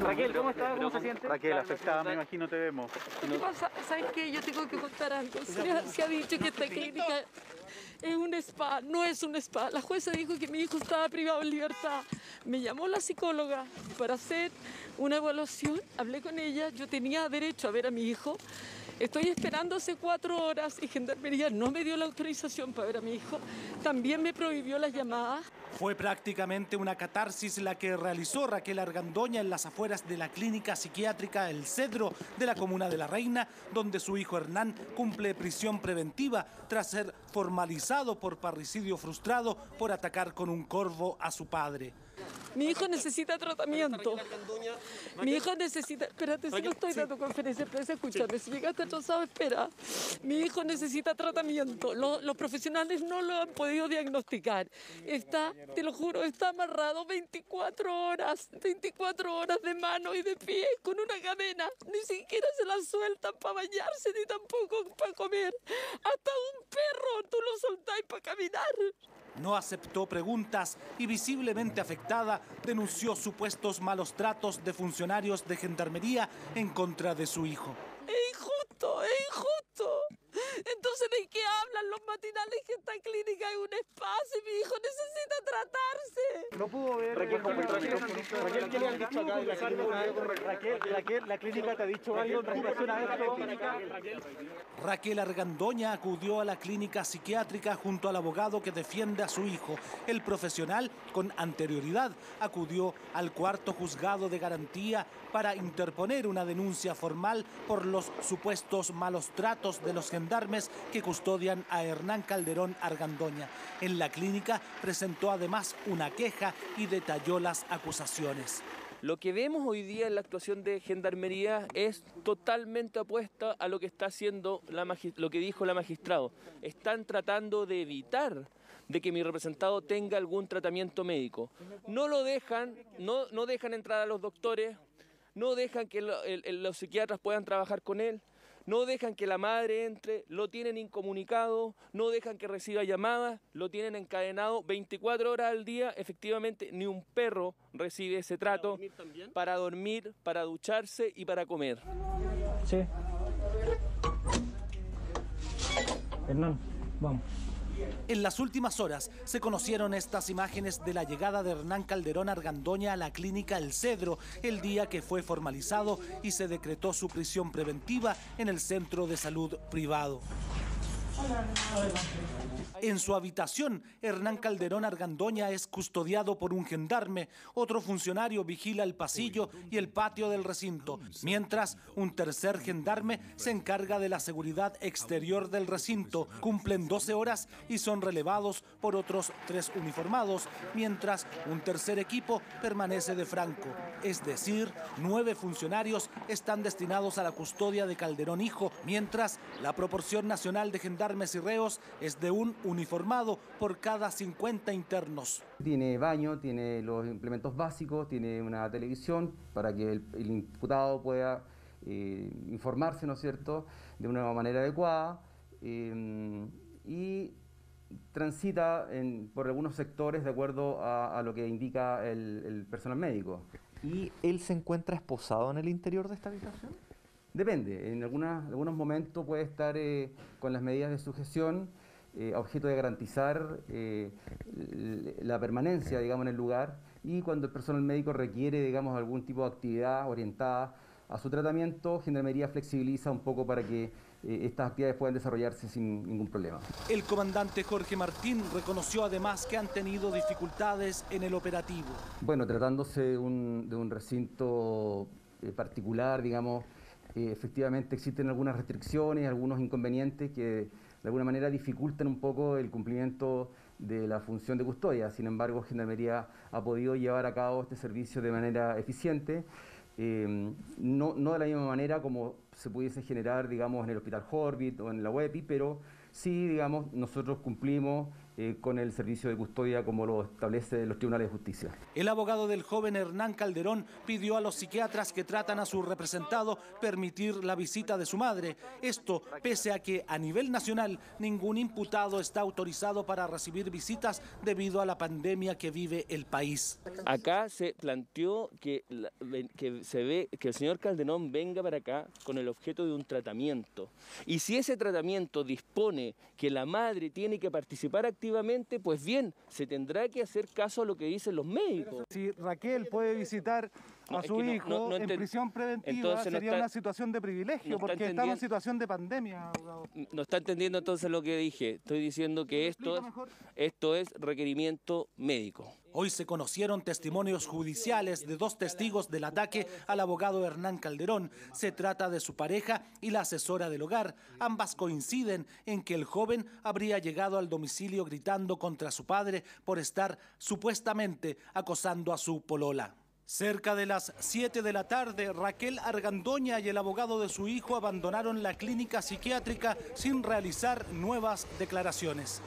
Raquel, ¿cómo estás? ¿Cómo se siente? Raquel, afectada, me imagino, te vemos. Lo que pasa, ¿sabes qué? Yo tengo que contar algo. Se ha dicho que esta clínica es un spa, no es un spa. La jueza dijo que mi hijo estaba privado de libertad. Me llamó la psicóloga para hacer una evaluación. Hablé con ella, yo tenía derecho a ver a mi hijo. Estoy esperando hace 4 horas y Gendarmería no me dio la autorización para ver a mi hijo. También me prohibió las llamadas. Fue prácticamente una catarsis la que realizó Raquel Argandoña en las afueras de la clínica psiquiátrica El Cedro de la comuna de La Reina, donde su hijo Hernán cumple prisión preventiva tras ser formalizado por parricidio frustrado por atacar con un corvo a su padre. Mi hijo necesita tratamiento. Mi hijo necesita... Espérate, si no estoy dando conferencia de prensa, escúchame. Si llegaste atrasado, espera. Mi hijo necesita tratamiento. Los profesionales no lo han podido diagnosticar. Está, te lo juro, está amarrado 24 horas. 24 horas de mano y de pie con una cadena. Ni siquiera se la sueltan para bañarse ni tampoco para comer. Hasta un perro tú lo soltás para caminar. No aceptó preguntas y, visiblemente afectada, denunció supuestos malos tratos de funcionarios de Gendarmería en contra de su hijo. Es injusto, es injusto. Entonces, ¿de qué hablan los matinales que esta clínica es un espacio y mi hijo necesita tratarse? No pudo ver... Raquel, ¿qué le han dicho acá? Raquel, ¿la clínica te ha dicho algo en relación a esto? Raquel Argandoña acudió a la clínica psiquiátrica junto al abogado que defiende a su hijo. El profesional, con anterioridad, acudió al cuarto juzgado de garantía para interponer una denuncia formal por los supuestos malos tratos de los gendarmes que custodian a Hernán Calderón Argandoña. En la clínica presentó además una queja y detalló las acusaciones. Lo que vemos hoy día en la actuación de Gendarmería es totalmente opuesta a lo que está haciendo lo que dijo la magistrada. Están tratando de evitar de que mi representado tenga algún tratamiento médico. No lo dejan, no dejan entrar a los doctores, no dejan que los psiquiatras puedan trabajar con él. No dejan que la madre entre, lo tienen incomunicado, no dejan que reciba llamadas, lo tienen encadenado 24 horas al día. Efectivamente, ni un perro recibe ese trato para dormir, para ducharse y para comer. Sí. Hernán, vamos. En las últimas horas se conocieron estas imágenes de la llegada de Hernán Calderón Argandoña a la clínica El Cedro, el día que fue formalizado y se decretó su prisión preventiva en el centro de salud privado. En su habitación, Hernán Calderón Argandoña es custodiado por un gendarme, otro funcionario vigila el pasillo y el patio del recinto, mientras un tercer gendarme se encarga de la seguridad exterior del recinto. Cumplen 12 horas y son relevados por otros 3 uniformados, mientras un tercer equipo permanece de franco. Es decir, 9 funcionarios están destinados a la custodia de Calderón hijo, mientras la proporción nacional de gendarmes y reos es de un uniformado por cada 50 internos. Tiene baño, tiene los implementos básicos, tiene una televisión para que el imputado pueda informarse, ¿no es cierto?, de una manera adecuada, y transita por algunos sectores de acuerdo a lo que indica el personal médico. ¿Y él se encuentra esposado en el interior de esta habitación? Depende, en algunos momentos puede estar con las medidas de sujeción, objeto de garantizar la permanencia, digamos, en el lugar, y cuando el personal médico requiere, digamos, algún tipo de actividad orientada a su tratamiento, Gendarmería flexibiliza un poco para que estas actividades puedan desarrollarse sin ningún problema. El comandante Jorge Martín reconoció además que han tenido dificultades en el operativo. Bueno, tratándose de un recinto particular, digamos, efectivamente existen algunas restricciones, algunos inconvenientes que de alguna manera dificultan un poco el cumplimiento de la función de custodia. Sin embargo, Gendarmería ha podido llevar a cabo este servicio de manera eficiente, no de la misma manera como se pudiese generar, digamos, en el Hospital Horvitz o en la UEPI, pero sí, digamos, nosotros cumplimos con el servicio de custodia como lo establece los tribunales de justicia. El abogado del joven Hernán Calderón pidió a los psiquiatras que tratan a su representado permitir la visita de su madre. Esto pese a que a nivel nacional ningún imputado está autorizado para recibir visitas debido a la pandemia que vive el país. Acá se planteó que el señor Calderón venga para acá con el objeto de un tratamiento. Y si ese tratamiento dispone que la madre tiene que participar activamente, pues bien, se tendrá que hacer caso a lo que dicen los médicos. Si Raquel puede visitar a su hijo en prisión preventiva, sería una situación de privilegio, porque estamos en situación de pandemia. No está entendiendo entonces lo que dije. Estoy diciendo que esto es requerimiento médico. Hoy se conocieron testimonios judiciales de dos testigos del ataque al abogado Hernán Calderón. Se trata de su pareja y la asesora del hogar. Ambas coinciden en que el joven habría llegado al domicilio gritando contra su padre por estar supuestamente acosando a su polola. Cerca de las 7 de la tarde, Raquel Argandoña y el abogado de su hijo abandonaron la clínica psiquiátrica sin realizar nuevas declaraciones.